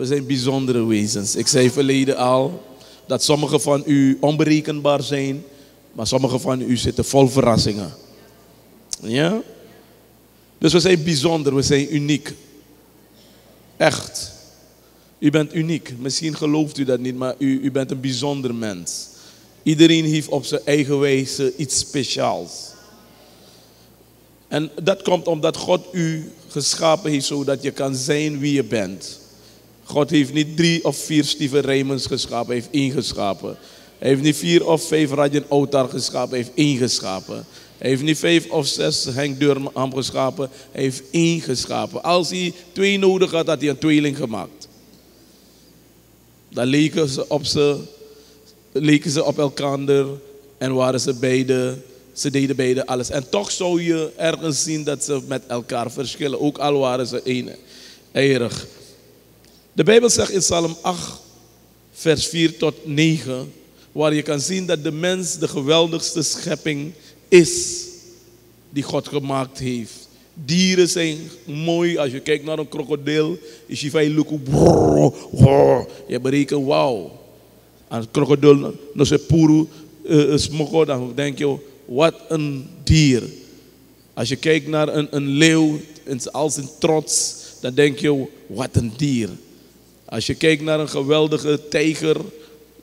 We zijn bijzondere wezens. Ik zei verleden al dat sommigen van u onberekenbaar zijn, maar sommigen van u zitten vol verrassingen. Ja? Dus we zijn bijzonder, we zijn uniek. Echt. U bent uniek. Misschien gelooft u dat niet, maar u bent een bijzonder mens. Iedereen heeft op zijn eigen wijze iets speciaals. En dat komt omdat God u geschapen heeft zodat je kan zijn wie je bent. God heeft niet 3 of 4 Steven Raymond's geschapen, hij heeft 1 geschapen. Hij heeft niet 4 of 5 Rajan O'Tar geschapen, hij heeft 1 geschapen. Hij heeft niet 5 of 6 Henk Durham geschapen, hij heeft 1 geschapen. Als hij 2 nodig had, had hij een tweeling gemaakt. Dan leken ze op elkaar en waren ze beide, ze deden beide alles. En toch zou je ergens zien dat ze met elkaar verschillen, ook al waren ze éénig. De Bijbel zegt in Psalm 8, vers 4 tot 9, waar je kan zien dat de mens de geweldigste schepping is die God gemaakt heeft. Dieren zijn mooi. Als je kijkt naar een krokodil, is je van luku. Je berekent, wauw. Als een krokodil naar zijn poeru smokkelt, dan denk je, wat een dier. Als je kijkt naar een leeuw, als een trots, dan denk je, wat een dier. Als je kijkt naar een geweldige tijger,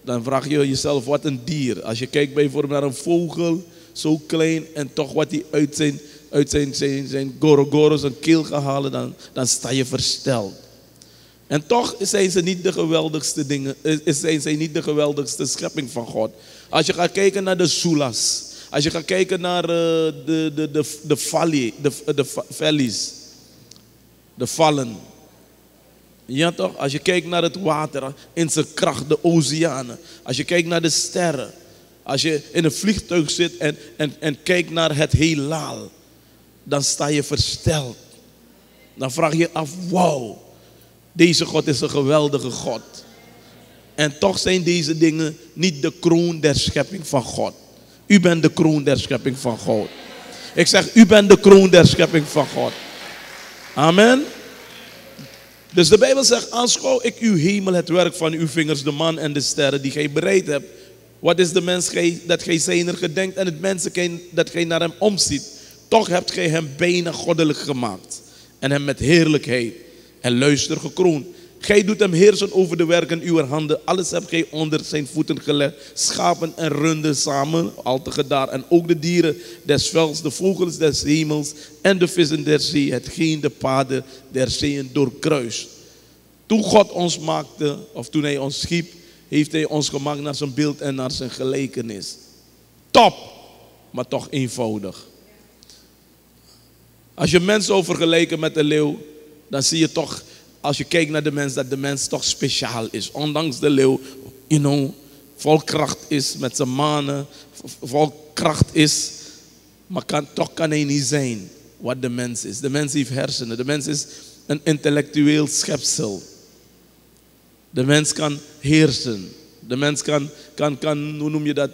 dan vraag je jezelf, wat een dier. Als je kijkt bijvoorbeeld naar een vogel, zo klein en toch wat hij uit zijn gorogoro, zijn keel gaat halen, dan sta je versteld. En toch zijn ze niet de geweldigste dingen, zijn ze niet de geweldigste schepping van God. Als je gaat kijken naar de soelas, als je gaat kijken naar de vallen. Ja toch? Als je kijkt naar het water, in zijn kracht, de oceanen. Als je kijkt naar de sterren. Als je in een vliegtuig zit en kijkt naar het heelal, dan sta je versteld. Dan vraag je af, wauw, deze God is een geweldige God. En toch zijn deze dingen niet de kroon der schepping van God. U bent de kroon der schepping van God. Ik zeg, u bent de kroon der schepping van God. Amen. Dus de Bijbel zegt, aanschouw ik uw hemel, het werk van uw vingers, de maan en de sterren die gij bereid hebt. Wat is de mens dat gij zijner gedenkt en het mensenkind dat gij naar hem omziet? Toch hebt gij hem bijna goddelijk gemaakt en hem met heerlijkheid en luister gekroond. Gij doet hem heersen over de werken uw handen. Alles hebt gij onder zijn voeten gelegd. Schapen en runden samen, al te gedaar. En ook de dieren des velds, de vogels des hemels en de vissen der zee. Hetgeen de paden der zeeën doorkruist. Toen God ons maakte, of toen hij ons schiep, heeft hij ons gemaakt naar zijn beeld en naar zijn gelijkenis. Top, maar toch eenvoudig. Als je mens zou vergelijken met de leeuw, dan zie je toch, als je kijkt naar de mens, dat de mens toch speciaal is. Ondanks de leeuw, you know, vol kracht is met zijn manen, vol kracht is, maar toch kan hij niet zijn wat de mens is. De mens heeft hersenen, de mens is een intellectueel schepsel. De mens kan heersen. De mens kan hoe noem je dat,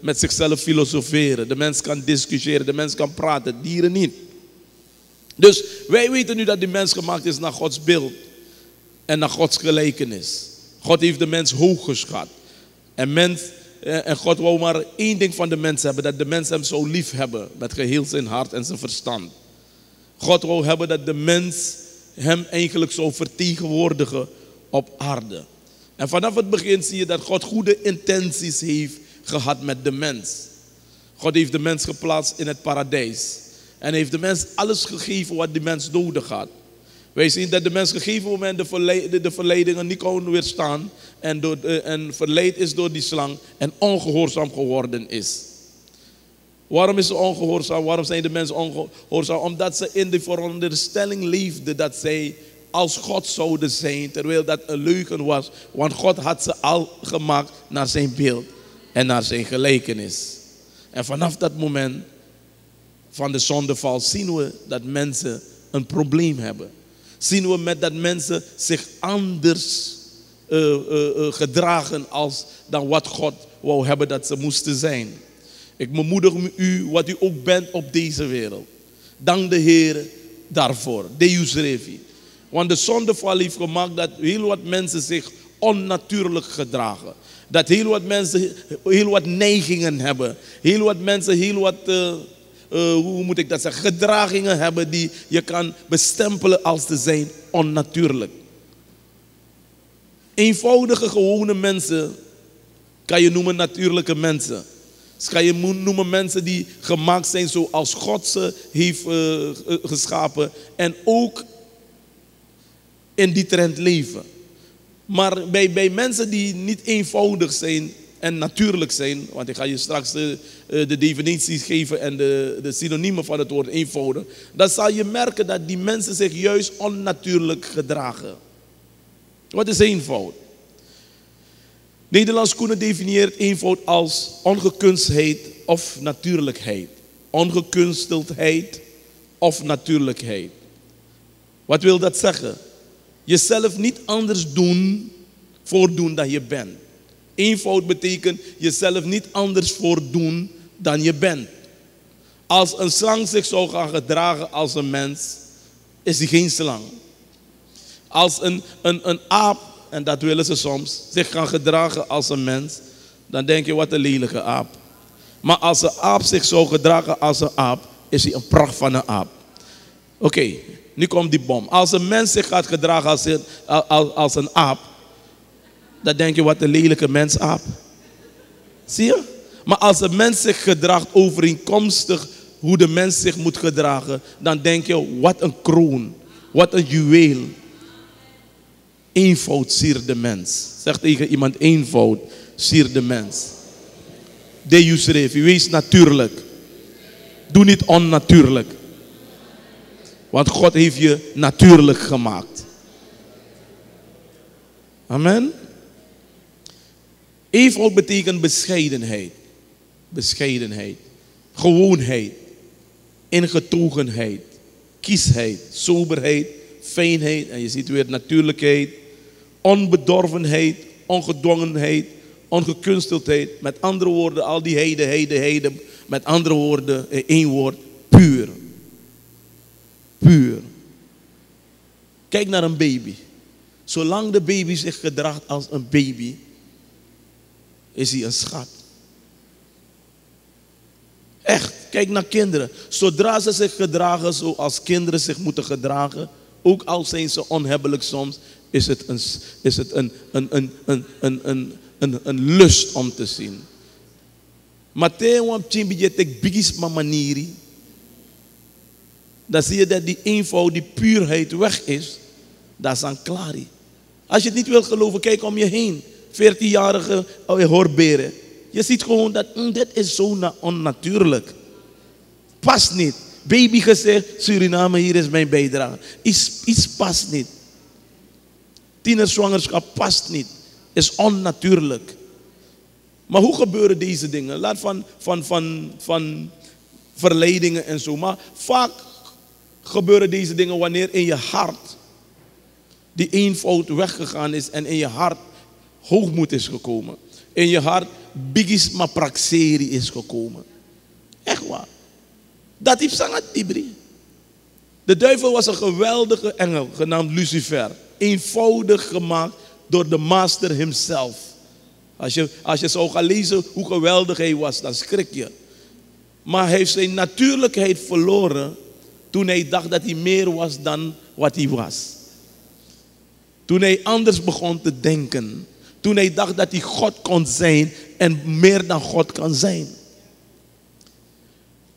met zichzelf filosoferen. De mens kan discussiëren, de mens kan praten, dieren niet. Dus wij weten nu dat de mens gemaakt is naar Gods beeld en naar Gods gelijkenis. God heeft de mens hoog geschat. En God wou maar één ding van de mens hebben, dat de mens hem zo lief hebben met geheel zijn hart en zijn verstand. God wou hebben dat de mens hem eigenlijk zou vertegenwoordigen op aarde. En vanaf het begin zie je dat God goede intenties heeft gehad met de mens. God heeft de mens geplaatst in het paradijs. En heeft de mens alles gegeven wat de mens nodig had. Wij zien dat de mens op een gegeven moment de verleidingen niet kon weerstaan. En verleid is door die slang en ongehoorzaam geworden is. Waarom is ze ongehoorzaam? Waarom zijn de mensen ongehoorzaam? Omdat ze in de veronderstelling leefden dat zij als God zouden zijn, terwijl dat een leugen was. Want God had ze al gemaakt naar zijn beeld en naar zijn gelijkenis. En vanaf dat moment van de zondeval zien we dat mensen een probleem hebben. Zien we dat mensen zich anders gedragen dan wat God wou hebben dat ze moesten zijn. Ik bemoedig u wat u ook bent op deze wereld. Dank de Heer daarvoor. Deus Revi. Want de zondeval heeft gemaakt dat heel wat mensen zich onnatuurlijk gedragen. Dat heel wat mensen heel wat neigingen hebben. Heel wat mensen heel wat, hoe moet ik dat zeggen, gedragingen hebben die je kan bestempelen als te zijn onnatuurlijk. Eenvoudige, gewone mensen kan je noemen natuurlijke mensen. Dus kan je noemen mensen die gemaakt zijn zoals God ze heeft geschapen. En ook in die trend leven. Maar bij mensen die niet eenvoudig zijn en natuurlijk zijn. Want ik ga je straks de definities geven en de synoniemen van het woord eenvoudig. Dan zal je merken dat die mensen zich juist onnatuurlijk gedragen. Wat is eenvoud? Nederlands Schoenen definieert eenvoud als ongekunstheid of natuurlijkheid. Ongekunsteldheid of natuurlijkheid. Wat wil dat zeggen? Jezelf niet anders voordoen dan je bent. Eenvoud betekent jezelf niet anders voordoen dan je bent. Als een slang zich zou gaan gedragen als een mens, is hij geen slang. Als een aap, en dat willen ze soms, zich gaan gedragen als een mens, dan denk je, wat een lelijke aap. Maar als een aap zich zou gedragen als een aap, is hij een pracht van een aap. Oké, nu komt die bom. Als een mens zich gaat gedragen als een aap, dan denk je, wat een lelijke mens-aap. Zie je? Maar als een mens zich gedraagt overeenkomstig hoe de mens zich moet gedragen, dan denk je, wat een kroon, wat een juweel. Eenvoud siert de mens. Zeg tegen iemand, eenvoud siert de mens. Deus Revi, wees natuurlijk. Doe niet onnatuurlijk. Want God heeft je natuurlijk gemaakt. Amen. Eenvoud betekent bescheidenheid. Bescheidenheid. Gewoonheid. Ingetogenheid. Kiesheid. Soberheid. Fijnheid. En je ziet weer natuurlijkheid. Onbedorvenheid, ongedwongenheid, ongekunsteldheid. Met andere woorden, al die heden. Met andere woorden, in één woord, puur. Puur. Kijk naar een baby. Zolang de baby zich gedraagt als een baby, is hij een schat. Echt, kijk naar kinderen. Zodra ze zich gedragen zoals kinderen zich moeten gedragen, ook al zijn ze onhebbelijk soms, is het een lust om te zien. Dan zie je dat die eenvoud, die puurheid weg is. Dat is aan klaar. Als je het niet wil geloven, kijk om je heen. 14-jarige hoorberen. Je ziet gewoon dat dit is zo onnatuurlijk. Past niet. Baby gezegd, Suriname, hier is mijn bijdrage. Iets past niet. Tienerzwangerschap past niet. Is onnatuurlijk. Maar hoe gebeuren deze dingen? Laat van verleidingen en zo. Maar vaak gebeuren deze dingen wanneer in je hart die eenvoud weggegaan is en in je hart hoogmoed is gekomen. In je hart bigisma praxeri is gekomen. Echt waar. Dat is Sangat Ibri. De duivel was een geweldige engel genaamd Lucifer. Eenvoudig gemaakt door de master himself. Als je zou gaan lezen hoe geweldig hij was, dan schrik je. Maar hij heeft zijn natuurlijkheid verloren toen hij dacht dat hij meer was dan wat hij was. Toen hij anders begon te denken. Toen hij dacht dat hij God kon zijn en meer dan God kan zijn.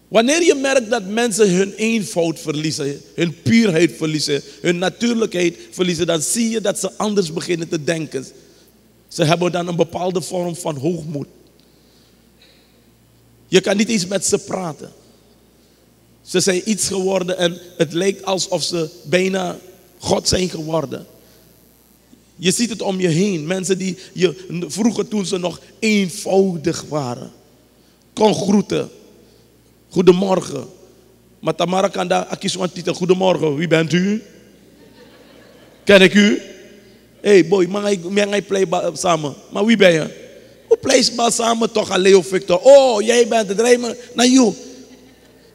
Wanneer je merkt dat mensen hun eenvoud verliezen, hun puurheid verliezen, hun natuurlijkheid verliezen, dan zie je dat ze anders beginnen te denken. Ze hebben dan een bepaalde vorm van hoogmoed. Je kan niet eens met ze praten. Ze zijn iets geworden en het lijkt alsof ze bijna God zijn geworden. Je ziet het om je heen. Mensen die je vroeger toen ze nog eenvoudig waren. Kon groeten. Goedemorgen. Maar Tamara kan daar akiswan titel. Goedemorgen, wie bent u? Ken ik u? Hey boy, mag ik play samen? Maar wie ben je? Hoe playsbal samen toch aan Leo Victor? Oh, jij bent de drijver. Nou, joh.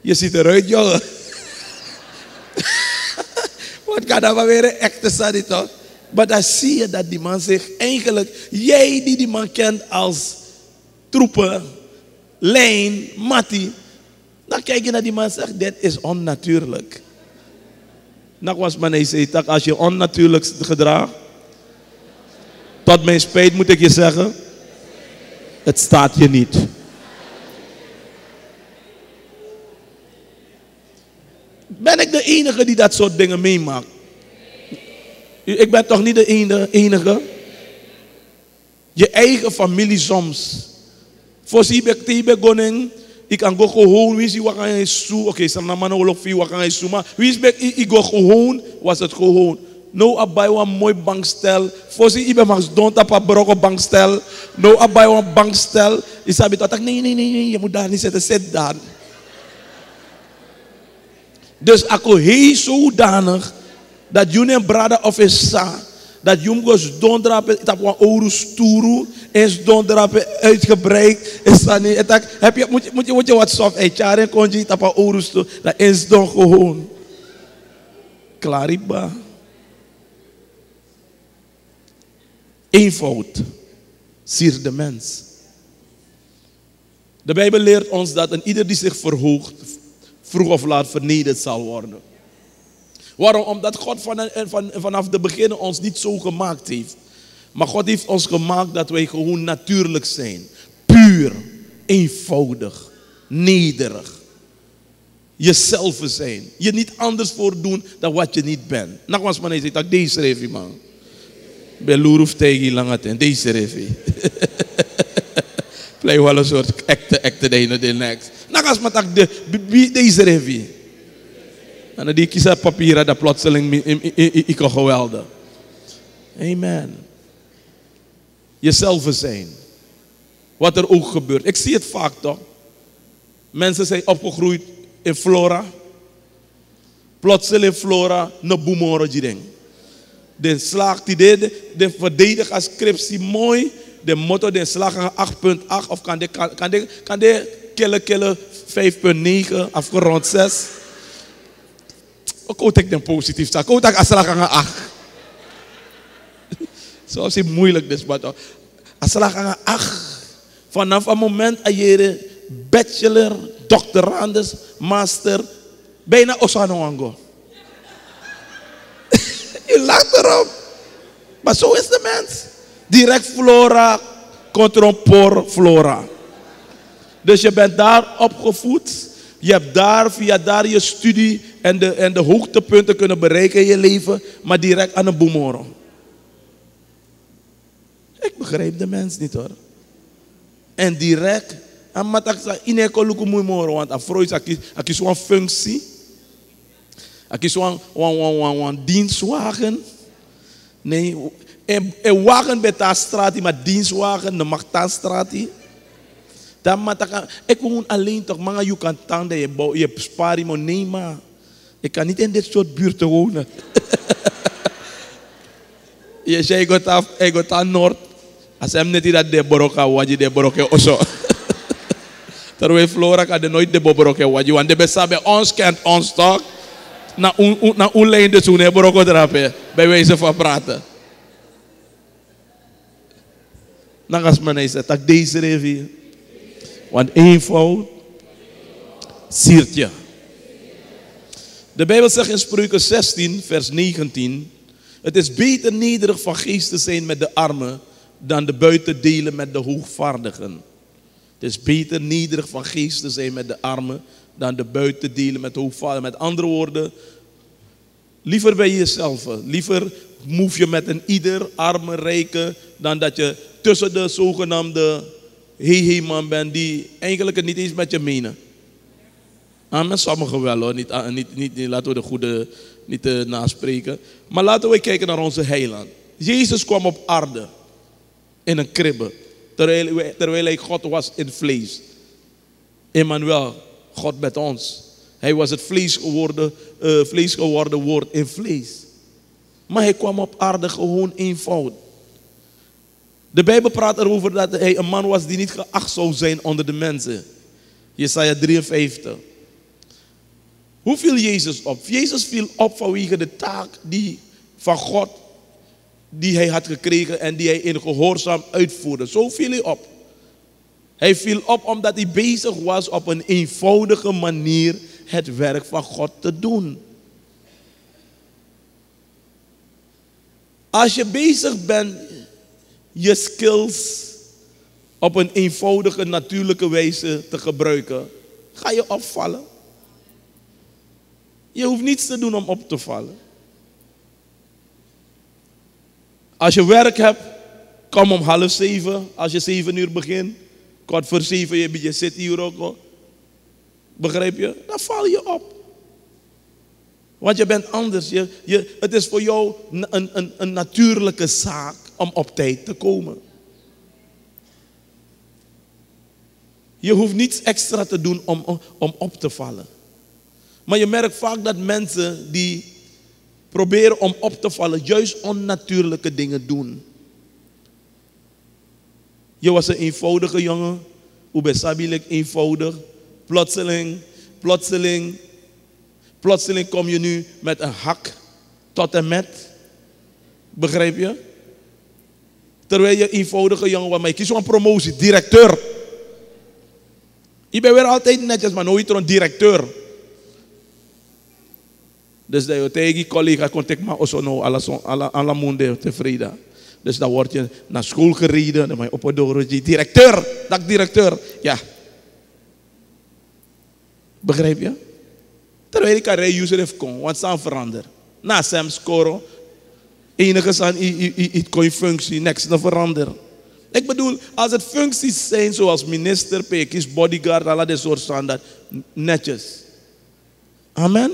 Je ziet eruit, jongen. Want kan dat wel weer een echte sadie toch? Maar dan zie je dat die man zich eigenlijk, jij die die man kent als troepen, lijn, mattie. Dan kijk je naar die man en zegt, dit is onnatuurlijk. Dat was maar nee, zei dat als je onnatuurlijk gedraagt, tot mijn spijt moet ik je zeggen, het staat je niet. Ben ik de enige die dat soort dingen meemaakt? Ik ben toch niet de enige? Je eigen familie soms. Voorzien ik tegen koning, ik kan go gewoon, wie is die zo? Oké, maar wie is ik go gewoon? Was het gewoon? Nou, abai een mooi bankstel. Voorzien ik ben maar don't op een brok bankstel. Nou, abai een bankstel. Ik zei dat nee, je moet daar niet zitten, zit daar. Dus ako heel zodanig dat jullie een brada of een sa, dat jullie goes dondrapen, dat we een oorusturu, eens dondrapen uitgebreid, is dat niet, heb je, moet je wat soft, een jaren kon je, dat we een oorusturu, dat eens don gewoon. Klariba. Eenvoud siert de mens. De Bijbel leert ons dat een ieder die zich verhoogt, vroeg of laat vernederd zal worden. Waarom? Omdat God vanaf de begin ons niet zo gemaakt heeft. Maar God heeft ons gemaakt dat wij gewoon natuurlijk zijn. Puur, eenvoudig, nederig. Jezelf zijn. Je niet anders voordoen dan wat je niet bent. Nogmaals, maar hij zegt dat deze revi man. Beloeruf tegen langaten. Deze revi. Play wel een soort acte de ene de next. Nogmaals, maar dat deze revi. En die kies papieren dat plotseling ik kan gewelden. Amen. Jezelf zijn. Wat er ook gebeurt. Ik zie het vaak toch. Mensen zijn opgegroeid in Flora. Plotseling in Flora. Ne boemoro ding. De slag die deden. De verdedigerscriptie mooi. De motto de slag 8.8. Of kan de killen 5.9. Afgerond 6. Ik hoop dat ik positief sta. Ik hoop dat ik aslag aan acht. Zo is het moeilijk dus. Aslag aan acht. Vanaf een moment dat je bachelor, doctorandus, master, bijna Osanoango. Je lacht erop. Maar zo is de mens. Direct Flora, contrompor Flora. Dus je bent daar opgevoed. Je hebt daar via daar je studie en de hoogtepunten kunnen bereiken in je leven, maar direct aan een boemoro. Ik begrijp de mens niet hoor. En direct aan mataksa inekoluku moimoro, want afrois akis wan functie, akis wan dienstwagen. Nee, een wagen beta straat, maar dienstwagen de magta straat. Ik woon alleen toch, maar je kan tanden, je spaar maar nee maar. Ik kan niet in dit soort buurten wonen. Je zei, ik ga naar Noord. Als hem net dat de Boroka waji de Boroka osso. Terwijl Flora kan nooit de Boroka waji, want de beste bij ons kent ons toch. Na een lijn de zoen, de Boroka drapen, bij wijze van praten. Nagas men is het, dat deze rivier. Want eenvoud siert je. De Bijbel zegt in Spreuken 16, vers 19. Het is beter nederig van geest te zijn met de armen dan de buiten delen met de hoogvaardigen. Het is beter nederig van geest te zijn met de armen dan de buiten delen met de hoogvaardigen. Met andere woorden, liever bij jezelf. Liever move je met een ieder, arme, rijke, dan dat je tussen de zogenaamde hey man bent die eigenlijk het niet eens met je menen. Amen, sommigen wel hoor, laten we de goede niet naspreken. Maar laten we kijken naar onze heiland. Jezus kwam op aarde in een kribbe, terwijl hij God was in vlees. Emmanuel, God met ons. Hij was het vlees geworden woord in vlees. Maar hij kwam op aarde gewoon eenvoud. De Bijbel praat erover dat hij een man was die niet geacht zou zijn onder de mensen. Jesaja 53. Hoe viel Jezus op? Jezus viel op vanwege de taak die van God, die hij had gekregen en die hij in gehoorzaam uitvoerde. Zo viel hij op. Hij viel op omdat hij bezig was op een eenvoudige manier het werk van God te doen. Als je bezig bent je skills op een eenvoudige, natuurlijke wijze te gebruiken, ga je opvallen. Je hoeft niets te doen om op te vallen. Als je werk hebt, kom om 6:30. Als je 7 uur begint, kwart voor 7, je beetje zit hier ook. Hoor. Begrijp je? Dan val je op. Want je bent anders. Het is voor jou een natuurlijke zaak om op tijd te komen. Je hoeft niets extra te doen om op te vallen. Maar je merkt vaak dat mensen die proberen om op te vallen, juist onnatuurlijke dingen doen. Je was een eenvoudige jongen. Hoe besabelijk eenvoudig. Plotseling kom je nu met een hak tot en met. Begrijp je? Terwijl je eenvoudige jongen was, maar je kiest zo'n promotie, directeur. Je bent weer altijd netjes, maar nooit een directeur. Dus dat je tegen je collega contact maakt, of zo nou, alla monde tevreden. Dus dan word je naar school gereden, dan ben je op een doortje, directeur, dag directeur, ja. Begrijp je? Terwijl ik aan reuser heeft kon, want het veranderen. Na Sam scoren, enigszins aan iets kon je functie, niks te veranderen. Ik bedoel, als het functies zijn zoals minister, pekis, bodyguard, al dat soort standaard, netjes. Amen?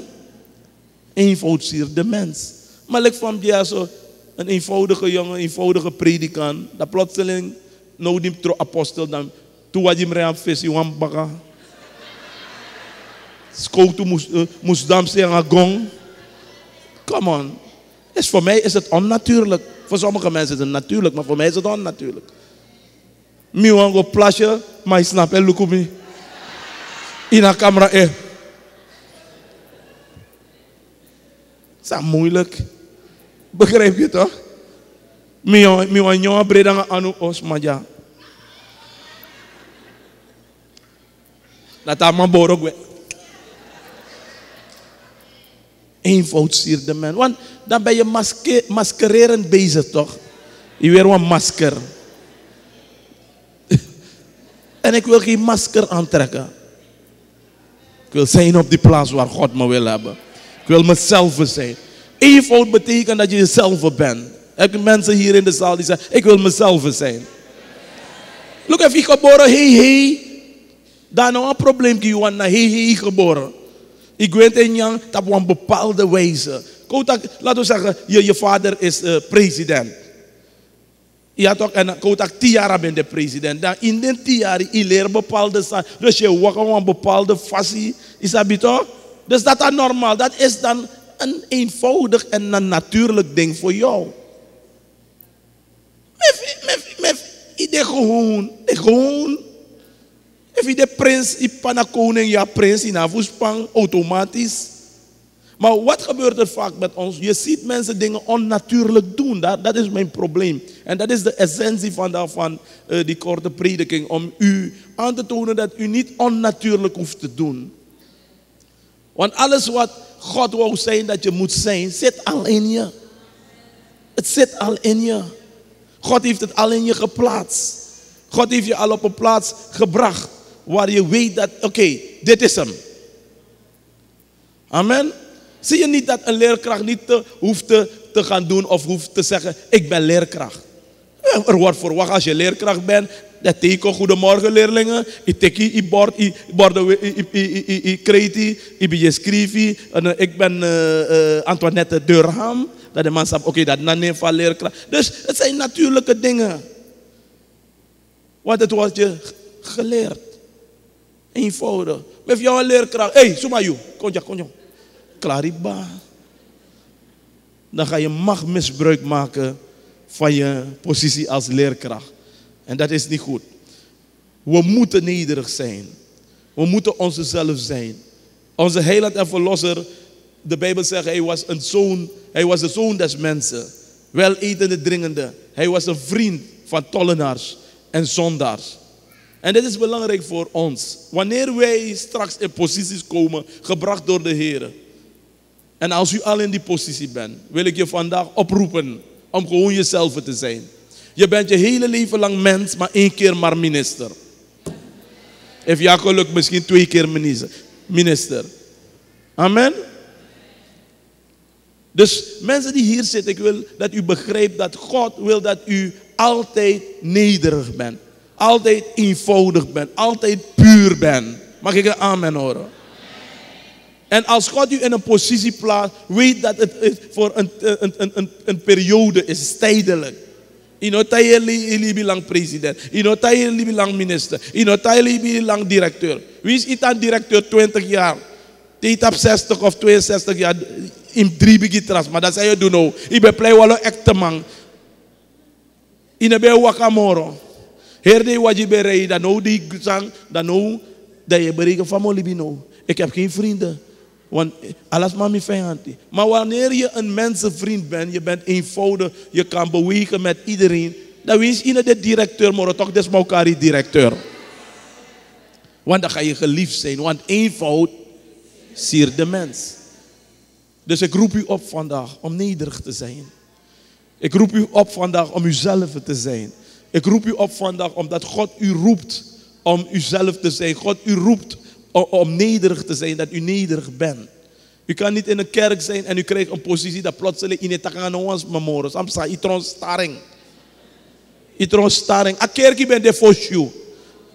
Eenvoud siert de mens. Maar ik vond ja zo een eenvoudige jongen, eenvoudige predikant, dat plotseling, nou die apostel, dan toen wat je me aan vis, je wambaka. Schoten moest damsen aan gong. Come on. Dus voor mij is het onnatuurlijk. Voor sommige mensen is het natuurlijk, maar voor mij is het onnatuurlijk. Mij wil gaan plasje, maar ik snap het, look op me. In de camera, Is dat moeilijk? Begrijp je toch? Mij wil jou breda aan ons, maar ja. Dat is mijn borrel. Eenvoud siert de mens. Want dan ben je maskererend bezig, toch? Je weer een masker. En ik wil geen masker aantrekken. Ik wil zijn op die plaats waar God me wil hebben. Ik wil mezelf zijn. Eenvoud betekent dat je jezelf bent. Heb je mensen hier in de zaal die zeggen, ik wil mezelf zijn. Look, als je geboren, hey. Dan is een probleem dat je naar hey geboren. Ik weet in Yang dat op een bepaalde wijze. Laten we zeggen, je vader is president. Je had ook een koutak 10 jaar ben de president. Dan in die 10 jaar, je leert bepaalde zaken. Dus je wordt op een bepaalde fasie. Is dat toch? Dus dat is normaal. Dat is dan een eenvoudig en een natuurlijk ding voor jou. Gewoon. Als je de prins, je panakoning, je prins, je navoespang, automatisch. Maar wat gebeurt er vaak met ons? Je ziet mensen dingen onnatuurlijk doen. Dat is mijn probleem. En dat is de essentie van die korte prediking. Om u aan te tonen dat u niet onnatuurlijk hoeft te doen. Want alles wat God wou zijn dat je moet zijn, zit al in je. Het zit al in je. God heeft het al in je geplaatst. God heeft je al op een plaats gebracht. Waar je weet dat, oké, dit is hem. Amen. Zie je niet dat een leerkracht niet hoeft te gaan doen of hoeft te zeggen, ik ben leerkracht. Er wordt verwacht als je leerkracht bent, dat teken, goedemorgen leerlingen. Ik teken, ik bord, ik kreeg, ik ben schrijven. Ik ben Antoinette Durham. Dat de man zegt, oké, dat is niet van leerkracht. Dus het zijn natuurlijke dingen. Want het wordt je geleerd. Eenvoudig. Met jouw leerkracht. Hé, Sumayu, kom je. Klariba. Dan ga je mag misbruik maken van je positie als leerkracht. En dat is niet goed. We moeten nederig zijn. We moeten onszelf zijn. Onze heiland en verlosser, de Bijbel zegt, hij was een zoon. Hij was de zoon des mensen. Weletende, dringende. Hij was een vriend van tollenaars en zondaars. En dit is belangrijk voor ons. Wanneer wij straks in posities komen, gebracht door de Heer. En als u al in die positie bent, wil ik je vandaag oproepen om gewoon jezelf te zijn. Je bent je hele leven lang mens, maar één keer maar minister. Heeft ja geluk misschien 2 keer minister. Amen. Dus mensen die hier zitten, ik wil dat u begrijpt dat God wil dat u altijd nederig bent. Altijd eenvoudig bent. Altijd puur bent. Mag ik een amen horen? En als God u in een positie plaatst, weet dat het voor een periode is, tijdelijk. Inota jullie lang president. Inota jullie lang minister. Inota jullie lang directeur. Wie is itan directeur 20 jaar? Die op 60 of 62 jaar in 3 begitras. Maar dat zei je doen nou. Ik ben blij wel een echte man. Ik ben wakamoro. Heer de wajibere, dan nou die zang, dan nou dat je bereken van molibino. Ik heb geen vrienden. Want alles maar mijn vijand. Maar wanneer je een mensenvriend bent, je bent eenvoudig, je kan bewegen met iedereen. Dan wees je de directeur, maar toch des Maukari directeur. Want dan ga je geliefd zijn. Want eenvoud siert de mens. Dus ik roep u op vandaag om nederig te zijn. Ik roep u op vandaag om uzelf te zijn. Ik roep u op vandaag omdat God u roept om uzelf te zijn. God u roept om nederig te zijn, dat u nederig bent. U kan niet in een kerk zijn en u krijgt een positie dat plotseling in het Takanoans memoren. Samsa, itron staring. Itron staring. A kerk ben de fosju.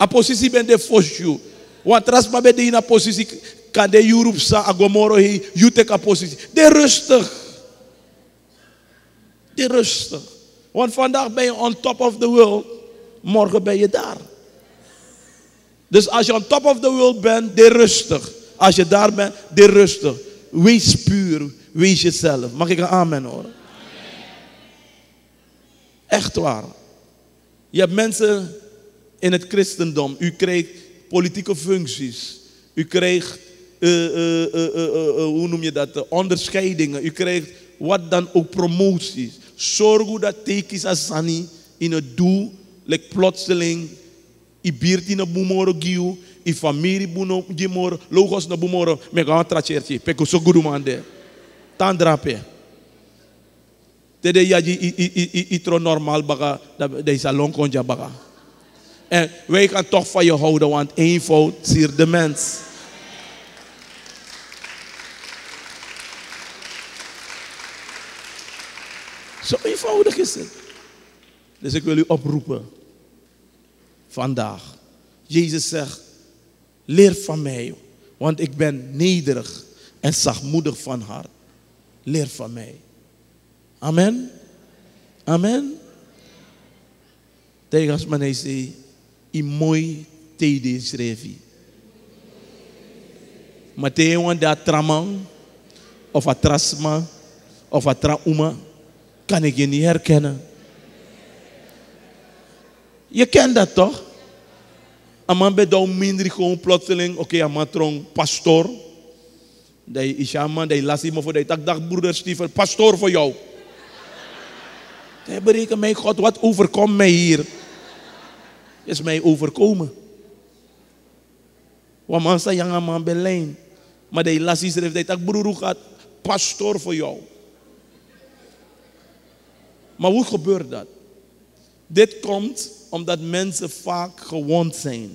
A positie ben de fosju. Want rasma ben de in een positie. Kan de Europese agomoro he, juteka positie. De rustig. De rustig. Want vandaag ben je on top of the world. Morgen ben je daar. Dus als je on top of the world bent, de rustig. Als je daar bent, de rustig. Wees puur, wees jezelf. Mag ik een amen horen? Echt waar. Je hebt mensen in het christendom. U krijgt politieke functies. U krijgt, hoe noem je dat? Onderscheidingen. U krijgt wat dan ook promoties. Zorg hoe dat tekens asani in het doel, like plotseling. I birti na bumoro giu, I famiri buno gimoro, logos na bumoro, me gaan tracerti, peko so gudu mande. Tandrape. Tede yaji I tro normaal baga, de salon konja baga. En wij gaan toch van je houden, want eenvoud siert de mens. Zo eenvoudig is het. Dus ik wil u oproepen. Vandaag. Jezus zegt, leer van mij, want ik ben nederig en zachtmoedig van hart. Leer van mij. Amen. Amen. Tegens mij zei, I mooi tede schrevi. Mateo want dat tramang, of a trasma, of a trauma, kan ik je niet herkennen. Je kent dat toch? Een man bij jou minder gewoon plotseling. Oké, een man tron pastoor. Dat is een man, dat laat iemand voor dat je dag broeder Steven, pastoor voor jou. Dat berekent mij God, wat overkomt mij hier? Is mij overkomen. Want man staat een man bij lijn. Maar dat laat iemand dat je dag broeder gaat, pastoor voor jou. Maar hoe gebeurt dat? Dit komt omdat mensen vaak gewond zijn.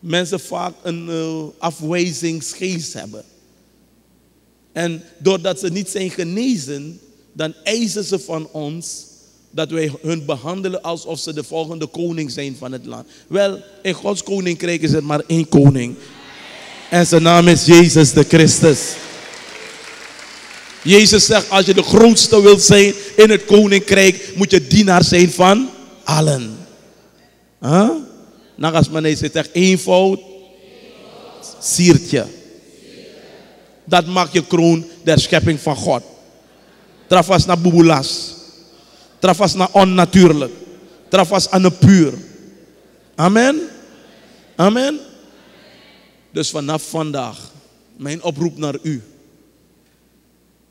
Mensen vaak een afwijzingsgeest hebben. En doordat ze niet zijn genezen, dan eisen ze van ons dat wij hun behandelen alsof ze de volgende koning zijn van het land. Wel, in Gods koninkrijk is er maar één koning. En zijn naam is Jezus de Christus. Jezus zegt, als je de grootste wilt zijn in het koninkrijk, moet je dienaar zijn van allen. Huh? Nagasmanij zegt echt eenvoud, siert je. Dat maakt je kroon der schepping van God. Trafas na bubulas. Trafas na onnatuurlijk. Trafas aan de puur. Amen. Amen. Dus vanaf vandaag Mijn oproep naar u.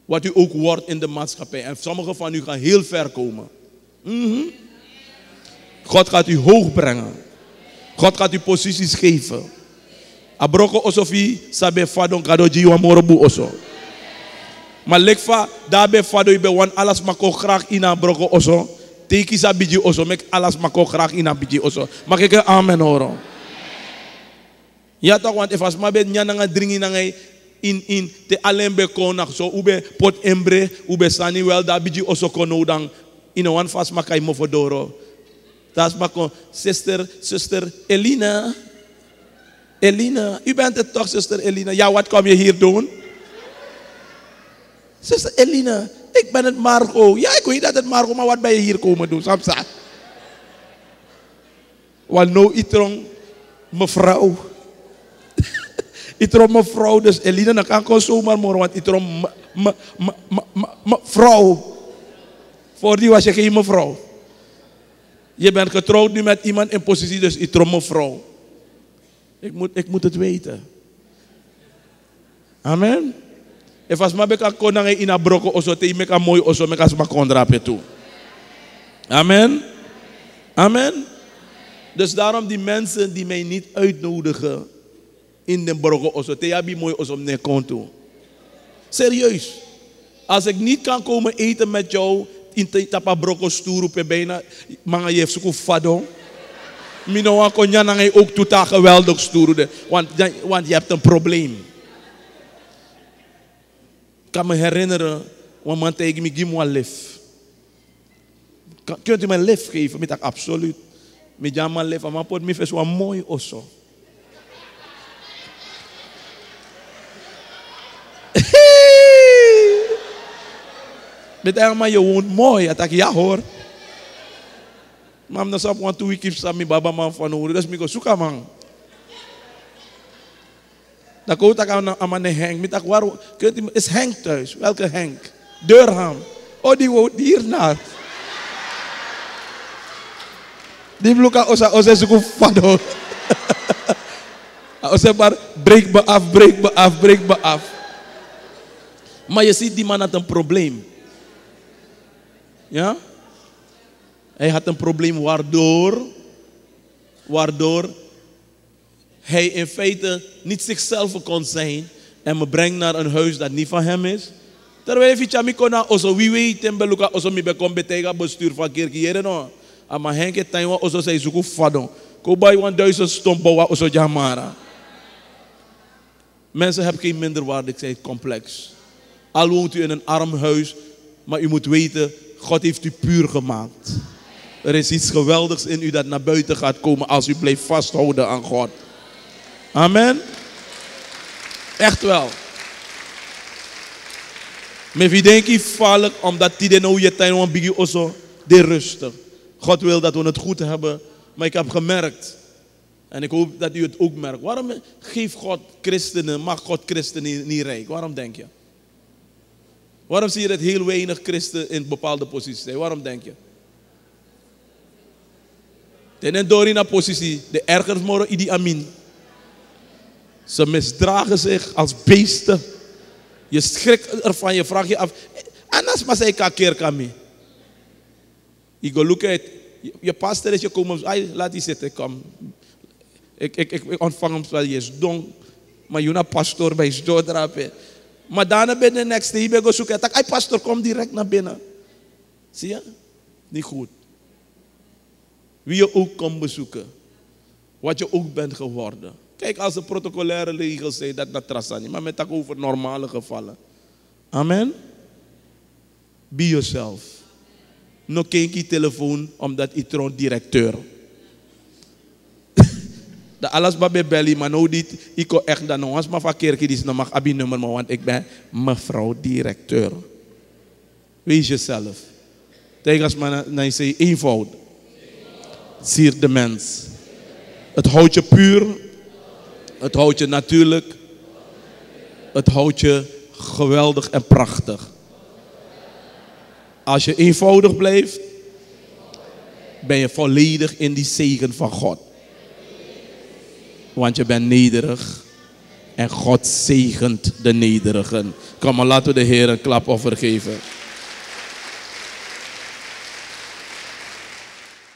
Wat u ook wordt in de maatschappij. En sommigen van u gaan heel ver komen. God gaat u hoog brengen. God gaat u posities geven. Abroko osofi sabe fadon kadoji wa morobu oso. Maar lekfa dabe fado ibe wan alas mako graag in abroko oso. Teki sabiji oso mek alas mako graag in abiji oso. Mag ik een amen horen? Ja toch, want als maar ben jij nanga dringi nangai in te alleen bekonak zo ube pot embre ube sani wel dabiji oso kono dan in een vast makai movodoro. Dat is maar kon, zuster Elina. Elina, u bent het toch, zuster Elina? Ja, wat kom je hier doen? Zuster Elina, ik ben het Margo. Ja, ik weet dat het Margo, maar wat ben je hier komen doen? Samsa. Want nou, itrong mevrouw. Itrong mevrouw, dus Elina, dan kan ik zomaar morgen, want itrong mevrouw. Voor die was je geen mevrouw. Je bent getrouwd nu met iemand in positie, dus ik trom mevrouw. Ik moet het weten. Amen. En als ik kan koningen in Abroko osso, te ik kan mooi osso, ik kan kondrapen toe. Amen. Amen. Dus daarom die mensen die mij niet uitnodigen in de Broko osso, te hebben mooi osso op mijn konto. Serieus. Als ik niet kan komen eten met jou. In te tapa broko stoer op je bijna, maar je hebt zo'n fado. Minoa kon je ook totaal geweldig stoeren, want je hebt een probleem. Ik kan me herinneren, want man tegen me geef me lef. Kunt u me lef geven? Met dat absoluut. Met jou maar lef, maar pot me zo'n mooi osso. Met helemaal je woont mooi. Ik ja hoor. Mam, dan zou ik 2 weken samen baba man van horen. Dus ik ga zoeken man. Dan kom ik aan Henk. Is Henk thuis? Welke Henk? Durham. Oh, die woont hiernaar. Die blokken osa zoeken fado. Osa maar breek me af. Maar je ziet die man had een probleem. Ja? Hij had een probleem waardoor hij in feite niet zichzelf kon zijn en me brengt naar een huis dat niet van hem is. Terwijl hij zei, wie weet, ik ben bij het bestuur van kerk. Maar Henk heeft gezegd, ik zoek fadon. Ik ben 1000 stompen van Jamara. Mensen hebben geen minderwaardigheidscomplex. Al woont u in een arm huis, maar u moet weten... God heeft u puur gemaakt. Er is iets geweldigs in u dat naar buiten gaat komen als u blijft vasthouden aan God. Amen. Echt wel. Maar wie denkt je vallig omdat die nou je tijd aan biggie osso, die rustig. God wil dat we het goed hebben, maar ik heb gemerkt. En ik hoop dat u het ook merkt. Waarom geeft God christenen, mag God christenen niet rijk? Waarom denk je? Waarom zie je dat heel weinig christen in bepaalde posities zijn? Waarom denk je? Ten doorheen naar positie, de ergers moren Idi Amin. Ze misdragen zich als beesten. Je schrikt ervan, je vraagt je af. Anders maar zei kaker kami. Ik ga look at. Je pastor is je komen. Laat die zitten, kom. Ik ontvang hem wel, je is dong. Maar je na pastoor bij je doordrapen. Maar daarna ben je next day, ben je zoeken. Hij pastor, kom direct naar binnen. Zie je? Niet goed. Wie je ook komt bezoeken. Wat je ook bent geworden. Kijk, als de protocolaire regels zijn, dat naar Trassani. Maar met dat over normale gevallen. Amen? Be yourself. No kijk je telefoon, omdat je troon directeur. Dat alles wat bij Belly, maar nou dit, ik kon echt dan nog eens maar van kerk die nog mag abinummer, want ik ben mevrouw directeur. Wees jezelf. Tegen als men zegt eenvoud. Siert de mens. Het houdt je puur. Het houdt je natuurlijk. Het houdt je geweldig en prachtig. Als je eenvoudig blijft, ben je volledig in die zegen van God. Want je bent nederig en God zegent de nederigen. Kom maar, laten we de Heer een klapoffer geven.